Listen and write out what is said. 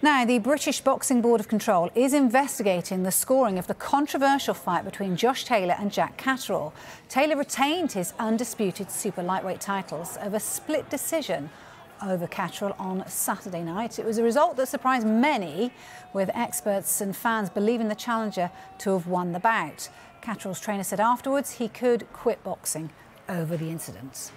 Now, the British Boxing Board of Control is investigating the scoring of the controversial fight between Josh Taylor and Jack Catterall. Taylor retained his undisputed super lightweight titles over a split decision over Catterall on Saturday night. It was a result that surprised many, with experts and fans believing the challenger to have won the bout. Catterall's trainer said afterwards he could quit boxing over the incident.